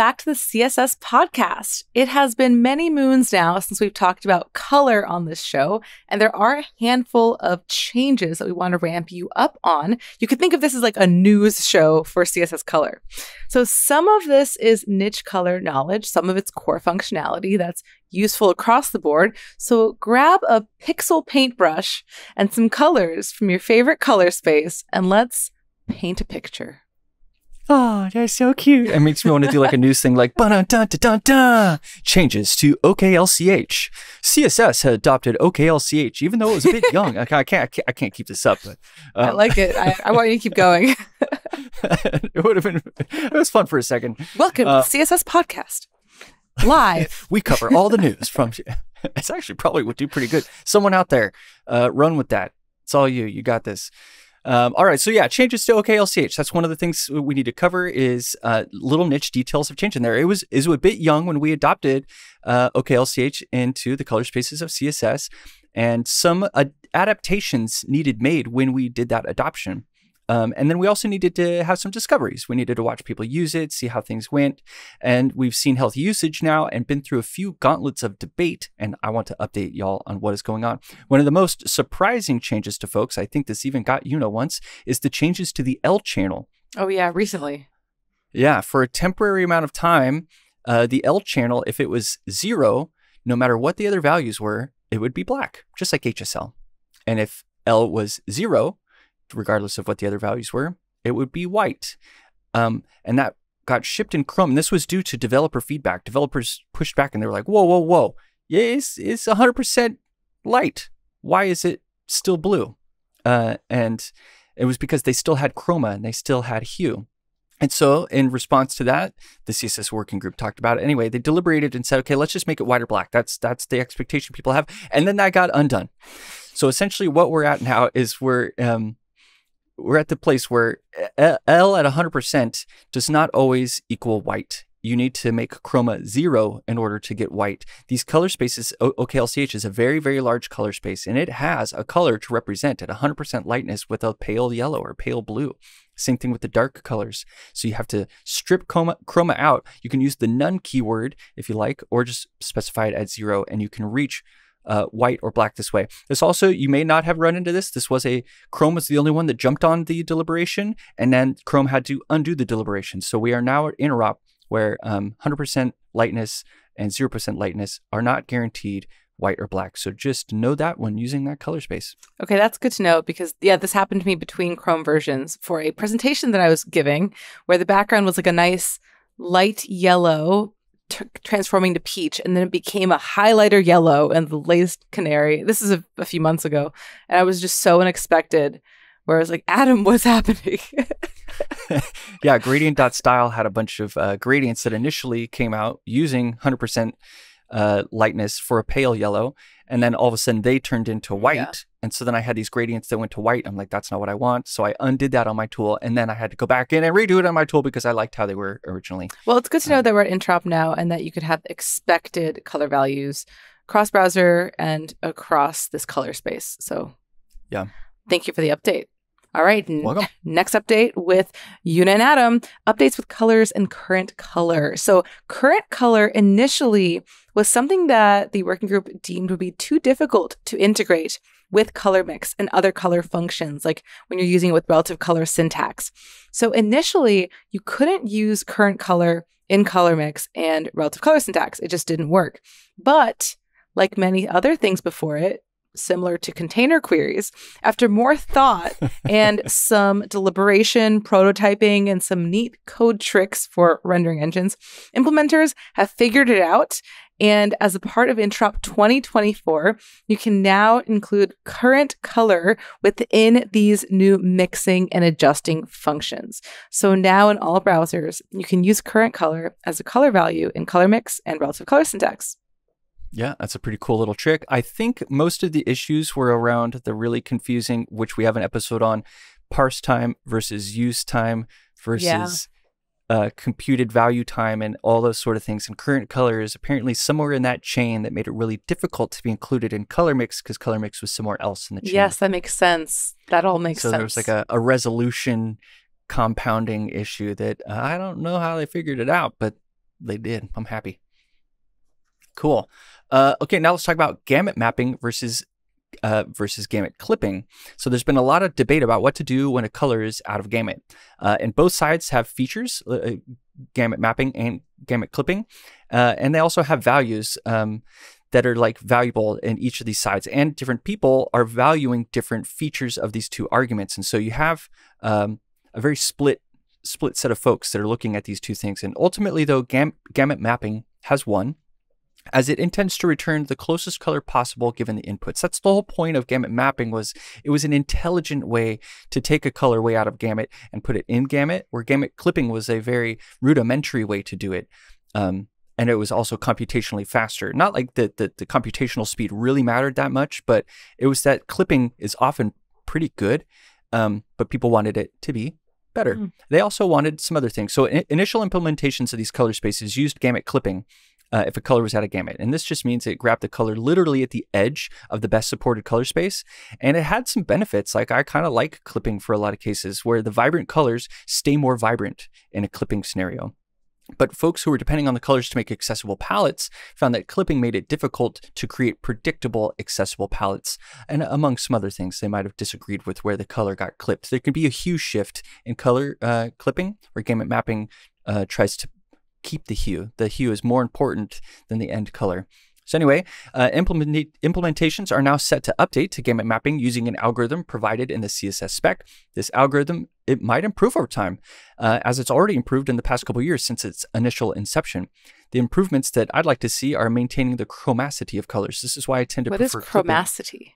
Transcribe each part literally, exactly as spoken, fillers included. back to the C S S podcast. It has been many moons now since we've talked about color on this show, and there are a handful of changes that we want to ramp you up on. You could think of this as like a news show for C S S color. So some of this is niche color knowledge, some of it's core functionality that's useful across the board. So grab a pixel paintbrush and some colors from your favorite color space, and let's paint a picture. Oh, they're so cute. It makes me want to do like a news thing like ba-da-da-da-da-da. Changes to O K L C H. C S S had adopted O K L C H, even though it was a bit young. I, I, can't, I can't keep this up. But, um. I like it. I, I want you to keep going. It would have been, it was fun for a second. Welcome uh, to the C S S Podcast. Live. We cover all the news from, it's actually probably would do pretty good. Someone out there, uh, run with that. It's all you. You got this. Um, all right, so yeah, changes to O K L C H. That's one of the things we need to cover is uh, little niche details have changed in there. It was is a bit young when we adopted uh, O K L C H into the color spaces of C S S, and some uh, adaptations needed made when we did that adoption. Um, and then we also needed to have some discoveries. We needed to watch people use it, see how things went. And we've seen healthy usage now and been through a few gauntlets of debate. And I want to update y'all on what is going on. One of the most surprising changes to folks, I think this even got Una once, is the changes to the L channel. Oh, yeah, recently. Yeah, for a temporary amount of time, uh, the L channel, if it was zero, no matter what the other values were, it would be black, just like H S L. And if L was zero, regardless of what the other values were, it would be white. Um, and that got shipped in Chrome. And this was due to developer feedback. Developers pushed back and they were like, whoa, whoa, whoa. Yeah, it's, it's one hundred percent light. Why is it still blue? Uh, and it was because they still had chroma and they still had hue. And so in response to that, the C S S working group talked about it. Anyway, they deliberated and said, okay, let's just make it white or black. That's, that's the expectation people have. And then that got undone. So essentially what we're at now is we're... Um, We're at the place where L at one hundred percent does not always equal white. You need to make chroma zero in order to get white. These color spaces, O K L C H is a very, very large color space, and it has a color to represent at one hundred percent lightness with a pale yellow or pale blue. Same thing with the dark colors. So you have to strip chroma, chroma out. You can use the none keyword if you like, or just specify it at zero, and you can reach Uh, white or black this way. This also, you may not have run into this. This was a, Chrome was the only one that jumped on the deliberation, and then Chrome had to undo the deliberation. So we are now at Interop where um, one hundred percent lightness and zero percent lightness are not guaranteed white or black. So just know that when using that color space. Okay, that's good to know because yeah, this happened to me between Chrome versions for a presentation that I was giving where the background was like a nice light yellow transforming to peach, and then it became a highlighter yellow and the latest canary. This is a, a few months ago, and I was just so unexpected where I was like, Adam, what's happening? Yeah, gradient.style had a bunch of uh, gradients that initially came out using one hundred percent uh, lightness for a pale yellow, and then all of a sudden they turned into white. Yeah. And so then I had these gradients that went to white. I'm like, that's not what I want. So I undid that on my tool. And then I had to go back in and redo it on my tool because I liked how they were originally. Well, it's good to know um, that we're at Interop now and that you could have expected color values across browser and across this color space. So yeah, thank you for the update. All right. Welcome. Next update with Una and Adam, updates with colors and current color. So current color initially was something that the working group deemed would be too difficult to integrate with color mix and other color functions, like when you're using it with relative color syntax. So initially, you couldn't use current color in color mix and relative color syntax. It just didn't work. But like many other things before it, similar to container queries, after more thought and some deliberation, prototyping, and some neat code tricks for rendering engines, implementers have figured it out. And as a part of Interop twenty twenty-four, you can now include current color within these new mixing and adjusting functions. So now in all browsers, you can use current color as a color value in color mix and relative color syntax. Yeah, that's a pretty cool little trick. I think most of the issues were around the really confusing, which we have an episode on, parse time versus use time versus... Yeah. Uh, computed value time and all those sort of things. And current color is apparently somewhere in that chain that made it really difficult to be included in color mix because color mix was somewhere else in the chain. Yes, that makes sense. That all makes so sense. So there was like a, a resolution compounding issue that uh, I don't know how they figured it out, but they did. I'm happy. Cool. Uh, okay, now let's talk about gamut mapping versus uh, versus gamut clipping. So there's been a lot of debate about what to do when a color is out of gamut. Uh, and both sides have features, uh, gamut mapping and gamut clipping. Uh, and they also have values um, that are like valuable in each of these sides. And different people are valuing different features of these two arguments. And so you have um, a very split split set of folks that are looking at these two things. And ultimately, though, gam gamut mapping has won, as it intends to return the closest color possible given the inputs. That's the whole point of gamut mapping, was it was an intelligent way to take a color way out of gamut and put it in gamut, where gamut clipping was a very rudimentary way to do it. Um, and it was also computationally faster. Not like the, the, the computational speed really mattered that much, but it was that clipping is often pretty good, um, but people wanted it to be better. Mm. They also wanted some other things. So in, initial implementations of these color spaces used gamut clipping Uh, if a color was out of gamut. And this just means it grabbed the color literally at the edge of the best supported color space. And it had some benefits. Like, I kind of like clipping for a lot of cases where the vibrant colors stay more vibrant in a clipping scenario. But folks who were depending on the colors to make accessible palettes found that clipping made it difficult to create predictable, accessible palettes. And among some other things, they might have disagreed with where the color got clipped. There can be a huge shift in color uh, clipping, where gamut mapping uh, tries to keep the hue. The hue is more important than the end color. So anyway, uh, implement implementations are now set to update to gamut mapping using an algorithm provided in the C S S spec. This algorithm, it might improve over time, uh, as it's already improved in the past couple of years since its initial inception. The improvements that I'd like to see are maintaining the chromacity of colors. This is why I tend to what prefer clipping. What is chromacity?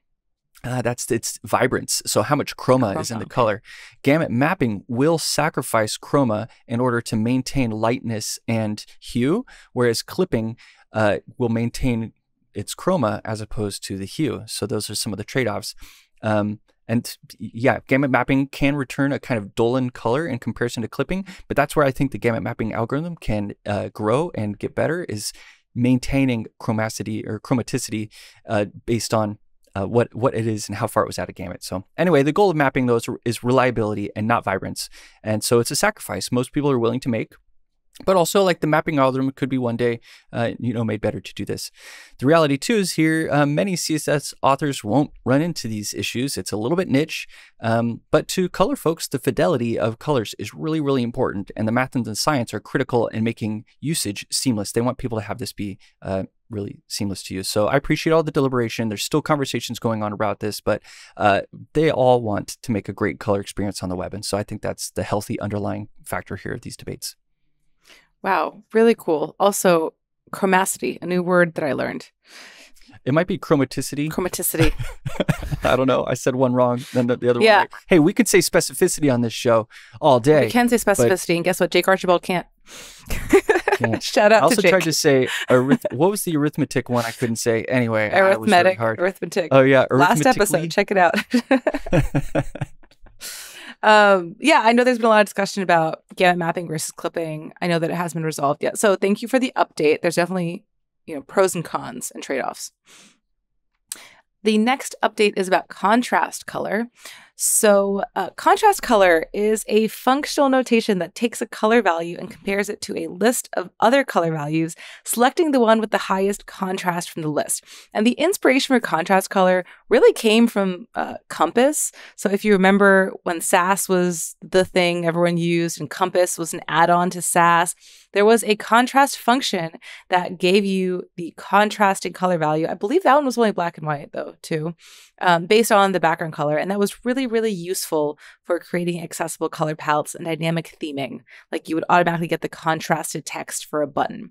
Uh, that's its vibrance. So how much chroma, chroma is in the color. Gamut mapping will sacrifice chroma in order to maintain lightness and hue, whereas clipping uh, will maintain its chroma as opposed to the hue. So those are some of the trade-offs. Um, and yeah, gamut mapping can return a kind of Dolan color in comparison to clipping, but that's where I think the gamut mapping algorithm can uh, grow and get better, is maintaining chromacity or chromaticity uh, based on Uh, what what it is and how far it was out of gamut. So anyway, the goal of mapping those is reliability and not vibrance. And so it's a sacrifice most people are willing to make. But also, like, the mapping algorithm could be one day, uh, you know, made better to do this. The reality too is here, uh, many C S S authors won't run into these issues. It's a little bit niche, um, but to color folks, the fidelity of colors is really, really important. And the math and the science are critical in making usage seamless. They want people to have this be uh, really seamless to use. So I appreciate all the deliberation. There's still conversations going on about this, but uh, they all want to make a great color experience on the web. And so I think that's the healthy underlying factor here of these debates. Wow, really cool. Also, chromacity, a new word that I learned. It might be chromaticity. Chromaticity. I don't know. I said one wrong, then the other yeah. one. Right. Hey, we could say specificity on this show all day. We can say specificity, and guess what? Jake Archibald can't. can't. Shout out to Jake. I also tried to say, what was the arithmetic one I couldn't say? Anyway, arithmetic. I was really hard. Arithmetic. Oh, yeah. Last episode. Check it out. Um, yeah, I know there's been a lot of discussion about gamut mapping versus clipping. I know that it hasn't been resolved yet. So thank you for the update. There's definitely, you know, pros and cons and trade-offs. The next update is about contrast color. So uh, contrast color is a functional notation that takes a color value and compares it to a list of other color values, selecting the one with the highest contrast from the list. And the inspiration for contrast color really came from uh, Compass. So if you remember when Sass was the thing everyone used and Compass was an add-on to Sass, there was a contrast function that gave you the contrasting color value. I believe that one was only black and white though too, um, based on the background color. And that was really, really useful for creating accessible color palettes and dynamic theming. Like, you would automatically get the contrasted text for a button.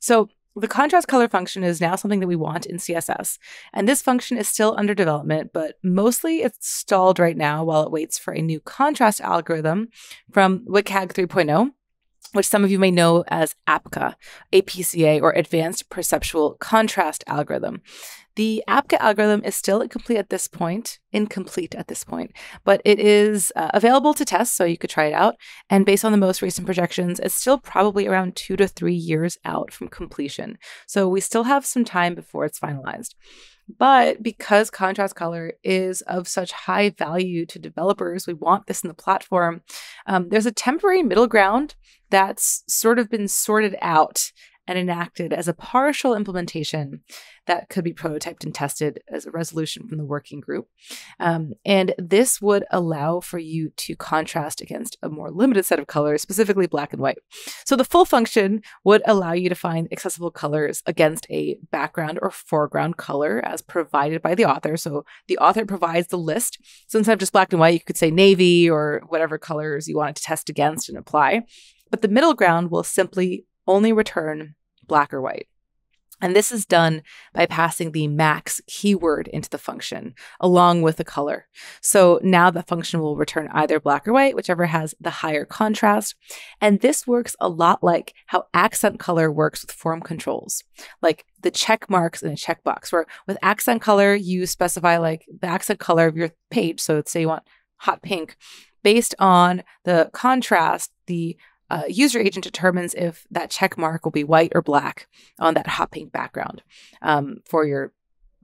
So the contrast color function is now something that we want in C S S. And this function is still under development, but mostly it's stalled right now while it waits for a new contrast algorithm from W C A G three point oh. which some of you may know as A P C A, A P C A, or Advanced Perceptual Contrast Algorithm. The A P C A algorithm is still incomplete at this point, incomplete at this point, but it is uh, available to test, so you could try it out. And based on the most recent projections, it's still probably around two to three years out from completion. So we still have some time before it's finalized. But because contrast color is of such high value to developers, we want this in the platform. Um, there's a temporary middle ground that's sort of been sorted out and enacted as a partial implementation that could be prototyped and tested as a resolution from the working group. Um, and this would allow for you to contrast against a more limited set of colors, specifically black and white. So the full function would allow you to find accessible colors against a background or foreground color as provided by the author. So the author provides the list. So instead of just black and white, you could say navy or whatever colors you wanted to test against and apply. But the middle ground will simply only return black or white. And this is done by passing the max keyword into the function along with the color. So now the function will return either black or white, whichever has the higher contrast. And this works a lot like how accent color works with form controls, like the check marks in a checkbox, where with accent color, you specify like the accent color of your page. So let's say you want hot pink. Based on the contrast, the Uh, user agent determines if that check mark will be white or black on that hot pink background um, for your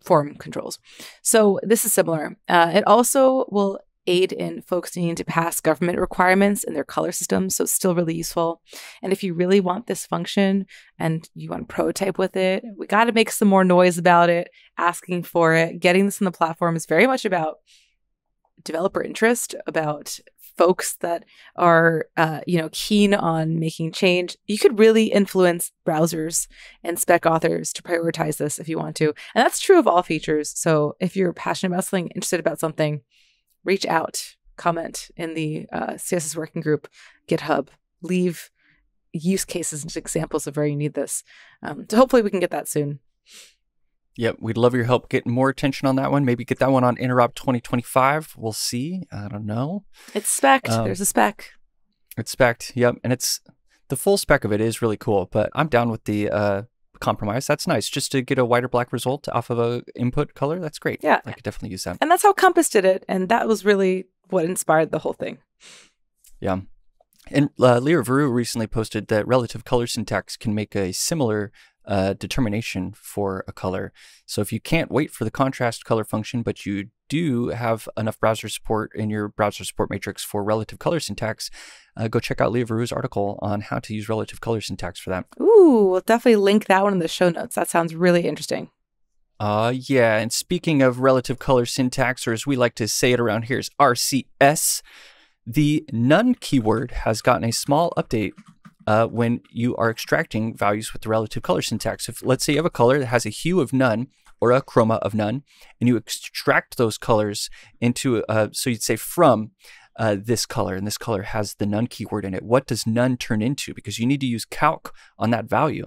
form controls. So this is similar. Uh, it also will aid in folks needing to pass government requirements in their color systems. So it's still really useful. And if you really want this function and you want to prototype with it, we got to make some more noise about it, asking for it. Getting this on the platform is very much about developer interest, about folks that are, uh, you know, keen on making change. You could really influence browsers and spec authors to prioritize this if you want to. And that's true of all features. So if you're passionate about something, interested about something, reach out, comment in the uh, C S S working group, GitHub, leave use cases and examples of where you need this. Um, so hopefully we can get that soon. Yep, yeah, we'd love your help getting more attention on that one. Maybe get that one on Interop twenty twenty-five. We'll see. I don't know. It's spec'd. Um, There's a spec. It's spec'd. Yep, and it's the full spec of it is really cool. But I'm down with the uh, compromise. That's nice, just to get a white or black result off of a input color. That's great. Yeah, I could definitely use that. And that's how Compass did it, and that was really what inspired the whole thing. Yeah. And uh, Lea Verou recently posted that relative color syntax can make a similar Uh, determination for a color. So if you can't wait for the contrast color function, but you do have enough browser support in your browser support matrix for relative color syntax, uh, go check out Lea Verou's article on how to use relative color syntax for that. Ooh, we'll definitely link that one in the show notes. That sounds really interesting. Uh, yeah, and speaking of relative color syntax, or as we like to say it around here, is R C S, the none keyword has gotten a small update Uh, when you are extracting values with the relative color syntax. If let's say you have a color that has a hue of none or a chroma of none, and you extract those colors into, uh, so you'd say from uh, this color, and this color has the none keyword in it. What does none turn into? Because you need to use calc on that value.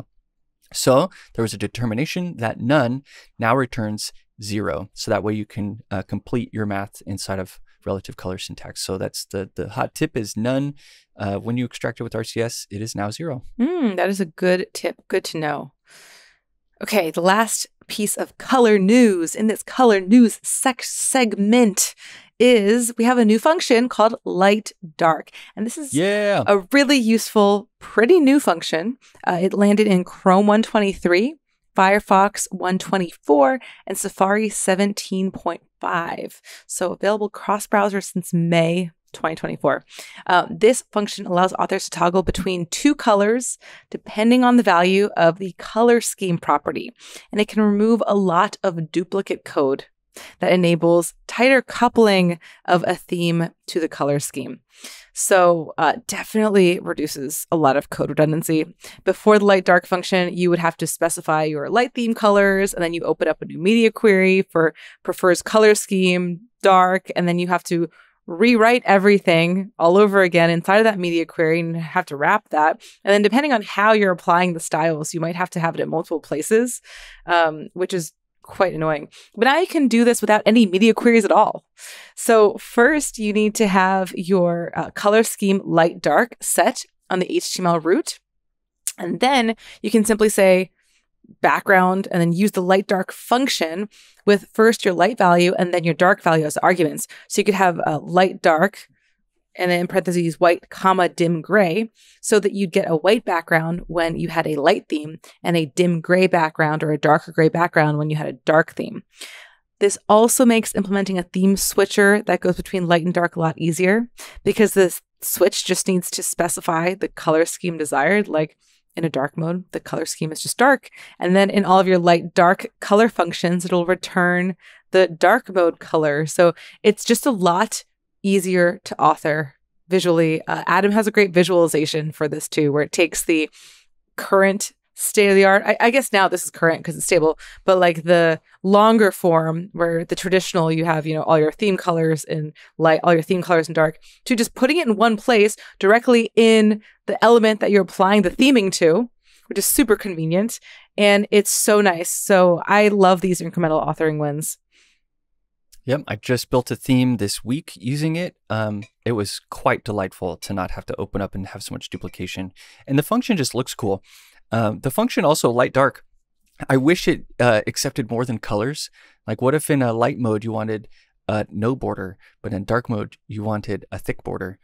So there was a determination that none now returns zero. So that way you can uh, complete your math inside of relative color syntax. So that's the the hot tip is none. Uh, when you extract it with R C S, it is now zero. Mm, that is a good tip. Good to know. Okay, the last piece of color news in this color news sec segment is we have a new function called light dark. And this is yeah. a really useful, pretty new function. Uh, it landed in Chrome one twenty-three, Firefox one twenty-four, and Safari seventeen point five. So available cross-browser since May twenty twenty-four. Uh, this function allows authors to toggle between two colors depending on the value of the color scheme property. And it can remove a lot of duplicate code that enables tighter coupling of a theme to the color scheme. So uh, definitely reduces a lot of code redundancy. Before the light dark function, you would have to specify your light theme colors, and then you open up a new media query for prefers color scheme dark, and then you have to rewrite everything all over again inside of that media query and have to wrap that. And then depending on how you're applying the styles, you might have to have it at multiple places, um, which is quite annoying. But now you can do this without any media queries at all. So first, you need to have your uh, color scheme light dark set on the H T M L root. And then you can simply say background and then use the light dark function with first your light value and then your dark value as arguments. So you could have a uh, light dark and then in parentheses white comma dim gray, so that you'd get a white background when you had a light theme and a dim gray background or a darker gray background when you had a dark theme. This also makes implementing a theme switcher that goes between light and dark a lot easier, because this switch just needs to specify the color scheme desired. Like in a dark mode, the color scheme is just dark. And then in all of your light dark color functions, it'll return the dark mode color. So it's just a lot easier to author visually. Uh, Adam has a great visualization for this too, where it takes the current state of the art. I, I guess now this is current because it's stable, but like the longer form where the traditional you have, you know, all your theme colors in light, all your theme colors in dark, to just putting it in one place directly in the element that you're applying the theming to, which is super convenient. And it's so nice. So I love these incremental authoring wins. Yep. I just built a theme this week using it. Um, it was quite delightful to not have to open up and have so much duplication. And the function just looks cool. Um, the function also light dark. I wish it uh, accepted more than colors. Like what if in a light mode you wanted uh, no border, but in dark mode you wanted a thick border?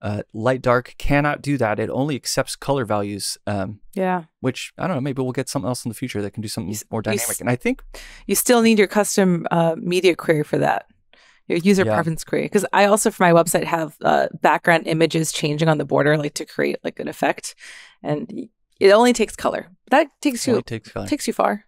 Uh, light dark cannot do that. It only accepts color values. Um, yeah. Which I don't know. Maybe we'll get something else in the future that can do something you, more dynamic. And I think you still need your custom uh, media query for that. Your user yeah. preference query. Because I also for my website have uh, background images changing on the border, like to create like an effect. And it only takes color. That takes you takes, takes you far.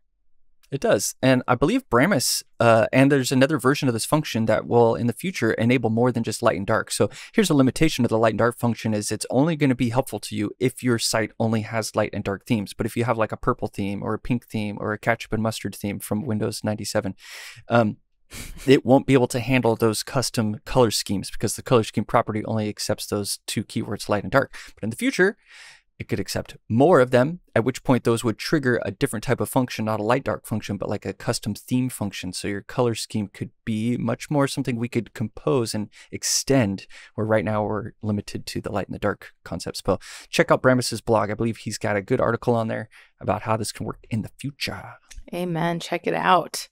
It does. And I believe Bramus, uh, and there's another version of this function that will in the future enable more than just light and dark. So here's a limitation of the light and dark function is it's only going to be helpful to you if your site only has light and dark themes. But if you have like a purple theme or a pink theme or a ketchup and mustard theme from Windows ninety-seven, um, it won't be able to handle those custom color schemes because the color scheme property only accepts those two keywords, light and dark. But in the future, it could accept more of them, at which point those would trigger a different type of function, not a light dark function, but like a custom theme function. So your color scheme could be much more something we could compose and extend, where right now we're limited to the light and the dark concepts. But check out Bramus's blog. I believe he's got a good article on there about how this can work in the future. Amen. Check it out.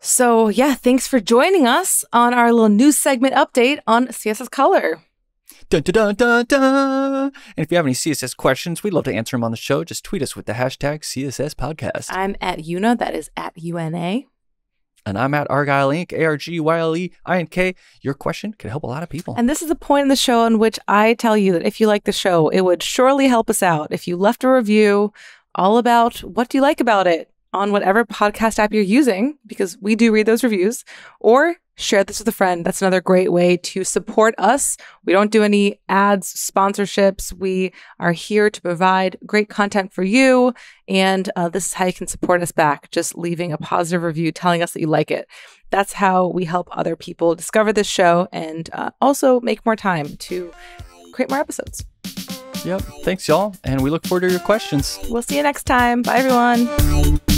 So yeah, thanks for joining us on our little news segment update on C S S Color. Dun, dun, dun, dun, dun. And if you have any C S S questions, we'd love to answer them on the show. Just tweet us with the hashtag C S S Podcast. I'm at Una, that is at U N A. And I'm at Argyle Incorporated, A R G Y L E I N K. Your question could help a lot of people. And this is the point in the show in which I tell you that if you like the show, it would surely help us out if you left a review all about what do you like about it on whatever podcast app you're using, because we do read those reviews, or share this with a friend. That's another great way to support us. We don't do any ads, sponsorships. We are here to provide great content for you. And uh, this is how you can support us back. Just leaving a positive review, telling us that you like it. That's how we help other people discover this show and uh, also make more time to create more episodes. Yep. Thanks, y'all. And we look forward to your questions. We'll see you next time. Bye, everyone.